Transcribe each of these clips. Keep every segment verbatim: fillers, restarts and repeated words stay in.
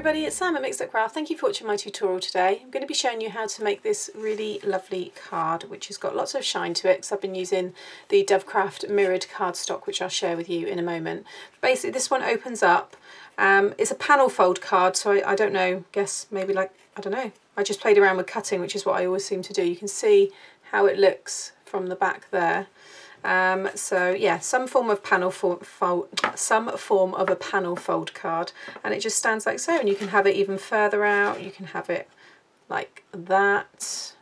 everybody, it's Sam at Mixed Up Craft. Thank you for watching my tutorial today. I'm going to be showing you how to make this really lovely card which has got lots of shine to it because I've been using the Dovecraft Mirrored cardstock, which I'll share with you in a moment. Basically this one opens up, um, it's a panel fold card, so I, I don't know, guess maybe like, I don't know, I just played around with cutting, which is what I always seem to do. You can see how it looks from the back there. Um, so yeah, some form of panel fold, fold, some form of a panel fold card, and it just stands like so. And you can have it even further out. You can have it like that.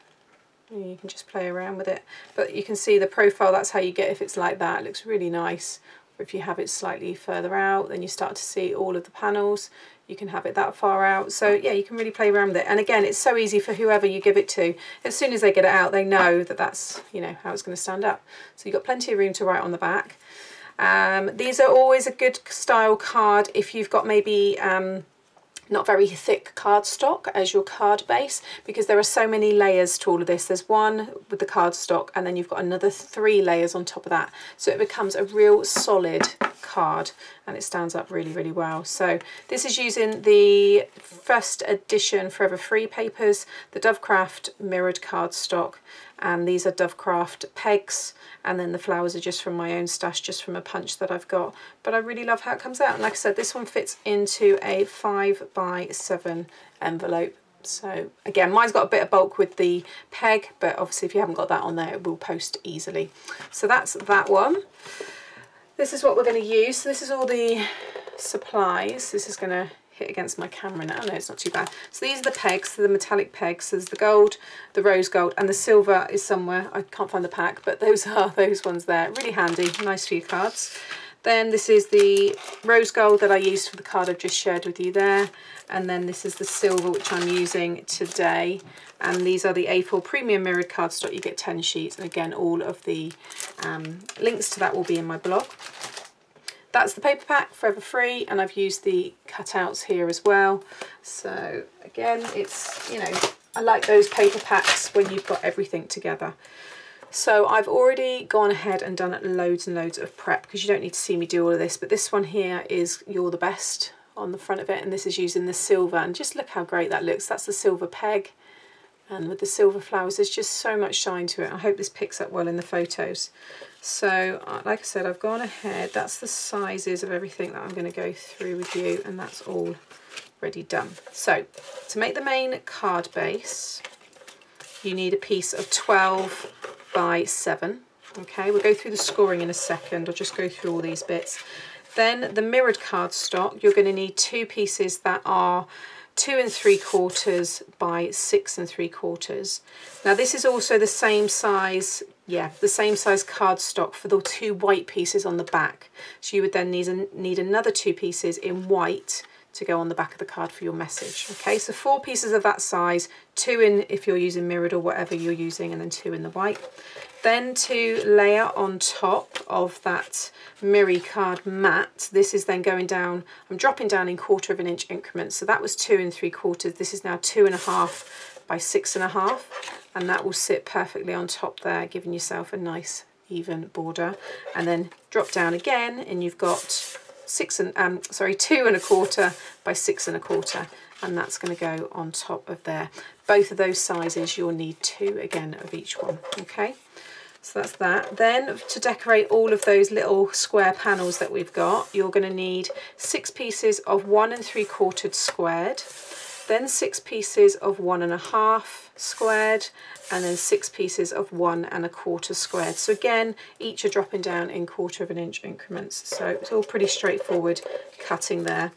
You can just play around with it. But you can see the profile. That's how you get if it's like that. It looks really nice. Or if you have it slightly further out, then you start to see all of the panels. You can have it that far out. So yeah, you can really play around with it. And again, it's so easy for whoever you give it to. As soon as they get it out, they know that that's, you know, how it's going to stand up. So you've got plenty of room to write on the back. Um, these are always a good style card if you've got maybe um, not very thick cardstock as your card base, because there are so many layers to all of this. There's one with the cardstock, and then you've got another three layers on top of that. So it becomes a real solid card and it stands up really, really well. So this is using the First Edition Forever Free papers, the Dovecraft Mirrored cardstock, and these are Dovecraft pegs, and then the flowers are just from my own stash, just from a punch that I've got. But I really love how it comes out, and like I said, this one fits into a five by seven envelope. So again, mine's got a bit of bulk with the peg, but obviously if you haven't got that on there, it will post easily. So that's that one. This is what we're going to use. So this is all the supplies. This is going to hit against my camera now. No, it's not too bad. So these are the pegs, the metallic pegs. So there's the gold, the rose gold, and the silver is somewhere. I can't find the pack, but those are those ones there. Really handy, nice few cards. Then this is the rose gold that I used for the card I've just shared with you there. And then this is the silver, which I'm using today. And these are the A four Premium Mirrored cardstock. You get ten sheets. And again, all of the um, links to that will be in my blog. That's the paper pack, Forever Free, and I've used the cutouts here as well. So again, it's, you know, I like those paper packs when you've got everything together. So I've already gone ahead and done loads and loads of prep, because you don't need to see me do all of this, but this one here is You're the Best on the front of it, and this is using the silver, and just look how great that looks. That's the silver peg, and with the silver flowers, there's just so much shine to it. I hope this picks up well in the photos. So like I said, I've gone ahead, that's the sizes of everything that I'm going to go through with you, and that's all ready done. So to make the main card base, you need a piece of twelve by seven. Okay, we'll go through the scoring in a second. I'll just go through all these bits. Then the mirrored cardstock, you're going to need two pieces that are two and three quarters by six and three quarters. Now this is also the same size, yeah, the same size cardstock for the two white pieces on the back. So you would then need a, need another two pieces in white to go on the back of the card for your message. Okay, so four pieces of that size, two in if you're using mirrored or whatever you're using, and then two in the white. Then to layer on top of that mirror card mat, this is then going down, I'm dropping down in quarter of an inch increments. So that was two and three quarters, this is now two and a half by six and a half, and that will sit perfectly on top there, giving yourself a nice even border. And then drop down again, and you've got six and um sorry two and a quarter by six and a quarter, and that's going to go on top of there. Both of those sizes, you'll need two again of each one. Okay, so that's that. Then to decorate all of those little square panels that we've got, you're going to need six pieces of one and three quartered squared, then six pieces of one and a half squared, and then six pieces of one and a quarter squared. So again, each are dropping down in quarter of an inch increments. So it's all pretty straightforward cutting there.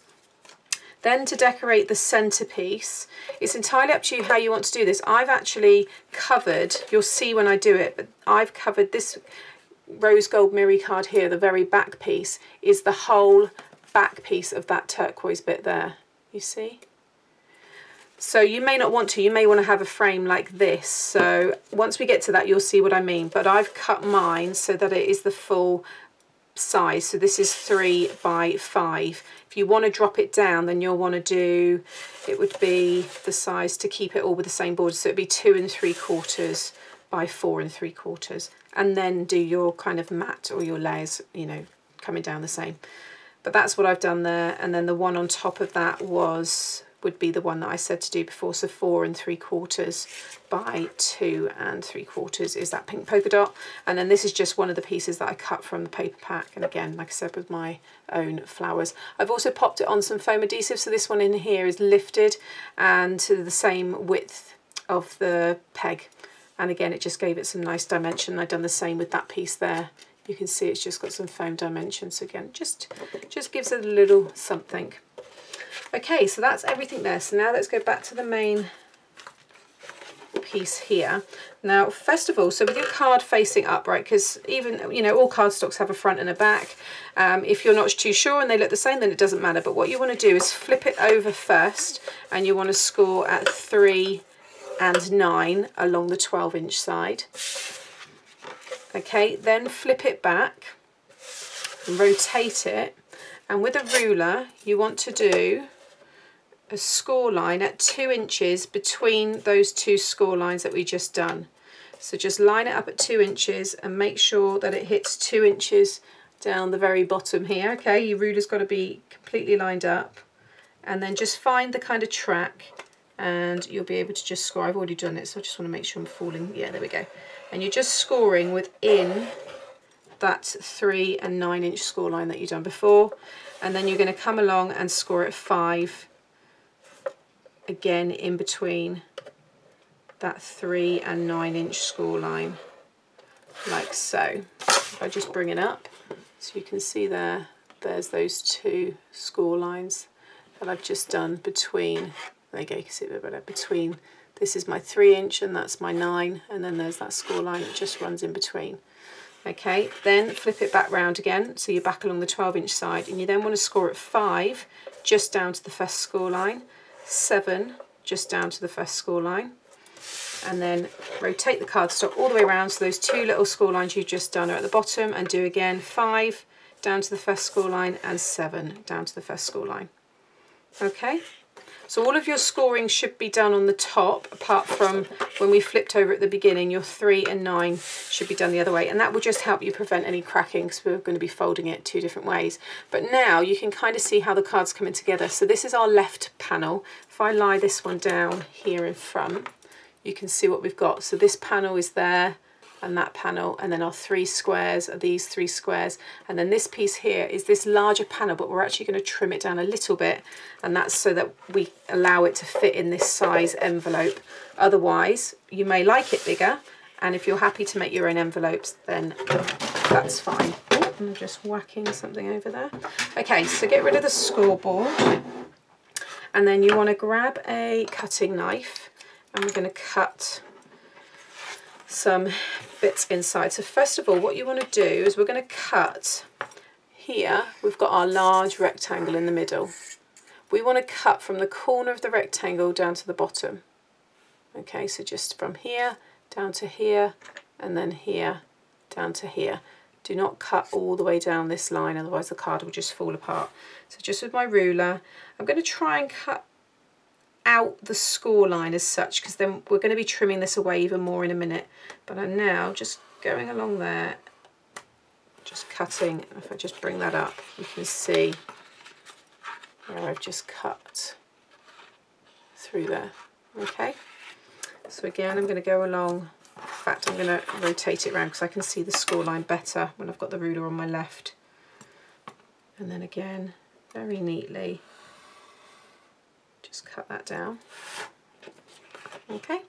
Then to decorate the centrepiece, it's entirely up to you how you want to do this. I've actually covered, you'll see when I do it, but I've covered this rose gold mirror card here, the very back piece, is the whole back piece of that turquoise bit there, you see? So you may not want to, you may want to have a frame like this. So once we get to that, you'll see what I mean. But I've cut mine so that it is the full size. So this is three by five. If you want to drop it down, then you'll want to do, it would be the size to keep it all with the same border. So it'd be two and three quarters by four and three quarters. And then do your kind of mat or your layers, you know, coming down the same. But that's what I've done there. And then the one on top of that was would be the one that I said to do before. So four and three quarters by two and three quarters is that pink polka dot. And then this is just one of the pieces that I cut from the paper pack. And again, like I said, with my own flowers. I've also popped it on some foam adhesive. So this one in here is lifted and to the same width of the peg. And again, it just gave it some nice dimension. I've done the same with that piece there. You can see it's just got some foam dimensions. So again, just, just gives it a little something. Okay, so that's everything there. So now let's go back to the main piece here. Now, first of all, so with your card facing up, right, because even, you know, all cardstocks have a front and a back. Um, if you're not too sure and they look the same, then it doesn't matter. But what you want to do is flip it over first, and you want to score at three and nine along the twelve inch side. Okay, then flip it back, rotate it, and with a ruler, you want to do a score line at two inches between those two score lines that we just done. So just line it up at two inches and make sure that it hits two inches down the very bottom here. Okay, your ruler's got to be completely lined up, and then just find the kind of track and you'll be able to just score. I've already done it, so I just want to make sure I'm falling. Yeah, there we go. And you're just scoring within that three and nine inch score line that you've done before. And then you're going to come along and score at five, again in between that three and nine inch score line, like so. If I just bring it up so you can see there, there's those two score lines that I've just done between. There you go, you can see it a bit better. Between, this is my three inch and that's my nine, and then there's that score line that just runs in between. Okay, then flip it back round again, so you're back along the twelve inch side, and you then want to score at five, just down to the first score line, seven, just down to the first score line, and then rotate the cardstock all the way around, so those two little score lines you've just done are at the bottom, and do again five, down to the first score line, and seven, down to the first score line. Okay. So all of your scoring should be done on the top, apart from when we flipped over at the beginning, your three and nine should be done the other way. And that will just help you prevent any cracking, because we're going to be folding it two different ways. But now you can kind of see how the card's coming together. So this is our left panel. If I lie this one down here in front, you can see what we've got. So this panel is there, and that panel, and then our three squares are these three squares, and then this piece here is this larger panel, but we're actually going to trim it down a little bit, and that's so that we allow it to fit in this size envelope. Otherwise, you may like it bigger, and if you're happy to make your own envelopes, then that's fine. Oh, I'm just whacking something over there. Okay, so get rid of the scoreboard, and then you want to grab a cutting knife, and we're going to cut some bits inside. So first of all, what you want to do is we're going to cut here. We've got our large rectangle in the middle. We want to cut from the corner of the rectangle down to the bottom. Okay, so just from here down to here, and then here down to here. Do not cut all the way down this line, otherwise the card will just fall apart. So just with my ruler, I'm going to try and cut out the score line as such, because then we're going to be trimming this away even more in a minute. But I'm now just going along there, just cutting. If I just bring that up, you can see where I've just cut through there. Okay, so again, I'm going to go along. In fact, I'm going to rotate it around because I can see the score line better when I've got the ruler on my left. And then again, very neatly, just cut that down. Okay,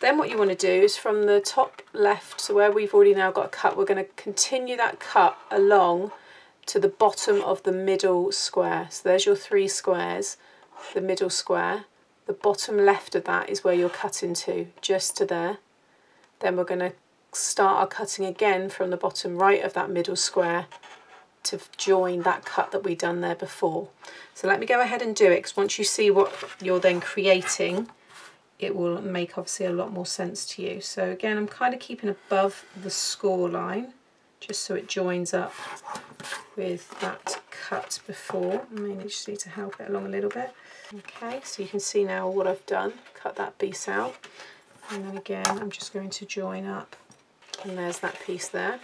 then what you want to do is from the top left, so where we've already now got a cut, we're going to continue that cut along to the bottom of the middle square. So there's your three squares, the middle square, the bottom left of that is where you're cutting to, just to there. Then we're going to start our cutting again from the bottom right of that middle square to join that cut that we done there before. So let me go ahead and do it, because once you see what you're then creating, it will make obviously a lot more sense to you. So again, I'm kind of keeping above the score line, just so it joins up with that cut before. I mean, you just need to help it along a little bit. Okay, so you can see now what I've done, cut that piece out. And then again, I'm just going to join up, and there's that piece there.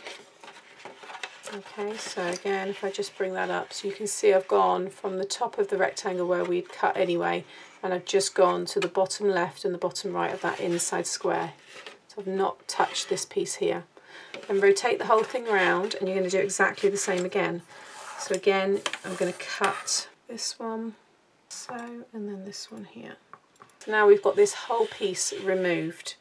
Okay, so again, if I just bring that up, so you can see I've gone from the top of the rectangle where we'd cut anyway, and I've just gone to the bottom left and the bottom right of that inside square. So I've not touched this piece here. And rotate the whole thing around, and you're going to do exactly the same again. So again, I'm going to cut this one, so, and then this one here. Now we've got this whole piece removed.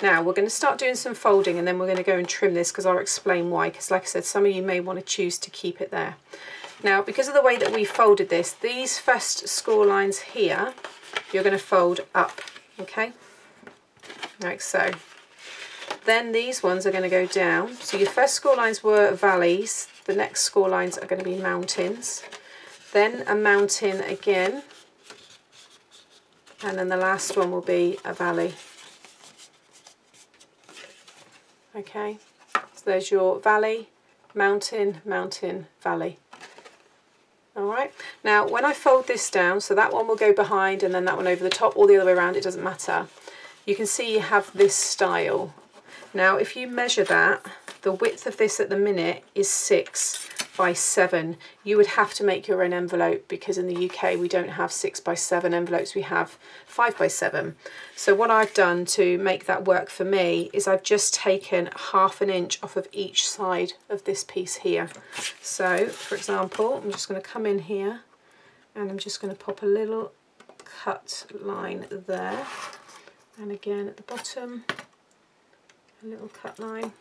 Now we're going to start doing some folding, and then we're going to go and trim this, because I'll explain why, because like I said, some of you may want to choose to keep it there. Now, because of the way that we folded this, these first score lines here, you're going to fold up, okay, like so. Then these ones are going to go down. So your first score lines were valleys, the next score lines are going to be mountains, then a mountain again, and then the last one will be a valley. Okay, so there's your valley, mountain, mountain, valley. All right, now when I fold this down, so that one will go behind and then that one over the top, or the other way around, it doesn't matter. You can see you have this style. Now if you measure that, the width of this at the minute is six by seven. You would have to make your own envelope, because in the U K we don't have six by seven envelopes, we have five by seven. So what I've done to make that work for me is I've just taken half an inch off of each side of this piece here. So for example, I'm just going to come in here and I'm just going to pop a little cut line there, and again at the bottom a little cut line,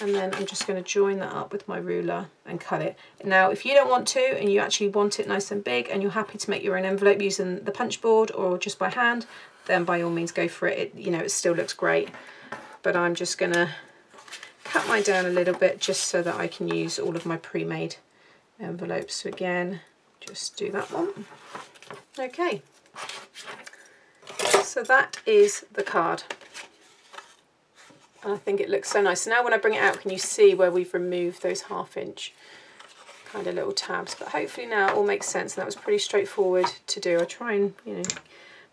and then I'm just going to join that up with my ruler and cut it. Now if you don't want to, and you actually want it nice and big, and you're happy to make your own envelope using the punch board or just by hand, then by all means go for it. It you know, it still looks great, but I'm just going to cut mine down a little bit just so that I can use all of my pre-made envelopes. So again, just do that one. Okay, so that is the card. I think it looks so nice. So now when I bring it out, can you see where we've removed those half inch kind of little tabs? But hopefully now it all makes sense, and that was pretty straightforward to do. I try and, you know,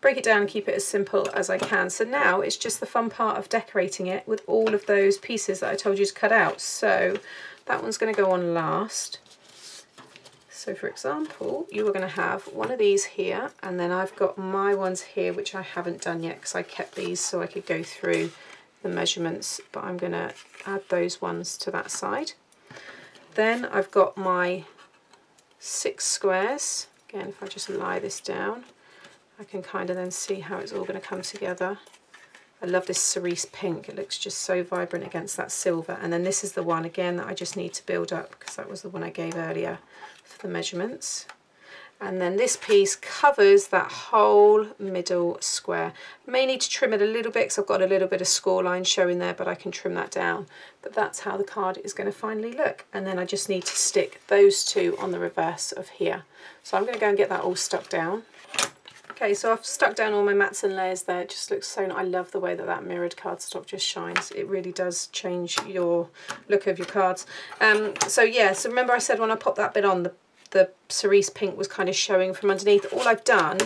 break it down and keep it as simple as I can. So now it's just the fun part of decorating it with all of those pieces that I told you to cut out. So that one's going to go on last. So for example, you are going to have one of these here, and then I've got my ones here, which I haven't done yet because I kept these so I could go through the measurements, but I'm going to add those ones to that side. Then I've got my six squares. Again, if I just lie this down, I can kind of then see how it's all going to come together. I love this cerise pink, it looks just so vibrant against that silver. And then this is the one again that I just need to build up, because that was the one I gave earlier for the measurements. And then this piece covers that whole middle square. I may need to trim it a little bit because I've got a little bit of score line showing there, but I can trim that down. But that's how the card is going to finally look. And then I just need to stick those two on the reverse of here. So I'm going to go and get that all stuck down. Okay, so I've stuck down all my mats and layers there. It just looks so nice. I love the way that that mirrored cardstock just shines. It really does change your look of your cards. Um, so yeah, so remember I said when I popped that bit on, the the cerise pink was kind of showing from underneath. All I've done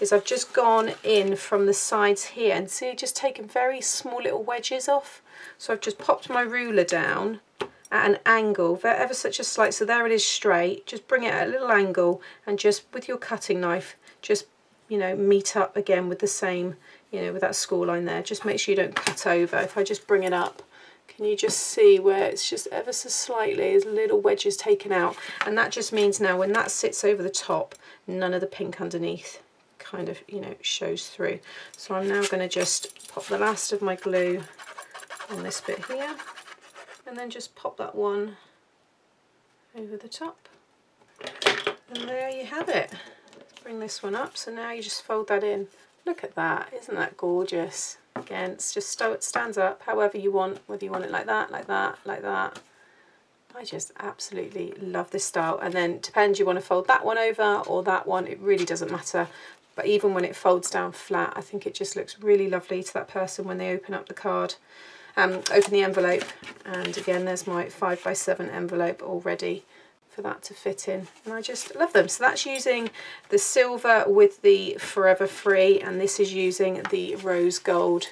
is I've just gone in from the sides here, and see, just taken very small little wedges off. So I've just popped my ruler down at an angle, ever such a slight, so there it is straight. Just bring it at a little angle, and just with your cutting knife, just, you know, meet up again with the same, you know, with that score line there. Just make sure you don't cut over. If I just bring it up, can you just see where it's just ever so slightly, there's little wedges taken out, and that just means now when that sits over the top, none of the pink underneath kind of, you know, shows through. So I'm now going to just pop the last of my glue on this bit here, and then just pop that one over the top, and there you have it. Let's bring this one up. So now you just fold that in. Look at that, isn't that gorgeous? Again, it's just so it stands up however you want, whether you want it like that, like that, like that. I just absolutely love this style. And then depends, you want to fold that one over or that one, it really doesn't matter. But even when it folds down flat, I think it just looks really lovely to that person when they open up the card, um, open the envelope. And again, there's my five by seven envelope all ready for that to fit in, and I just love them. So that's using the silver with the Forever Free, and this is using the rose gold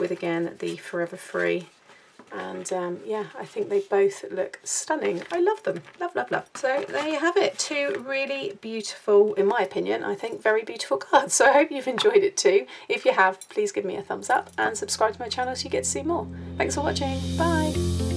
with, again, the Forever Free. and um, yeah, I think they both look stunning. I love them, love, love, love. So there you have it, two really beautiful, in my opinion, I think very beautiful cards. So I hope you've enjoyed it too. If you have, please give me a thumbs up and subscribe to my channel so you get to see more. Thanks for watching, bye.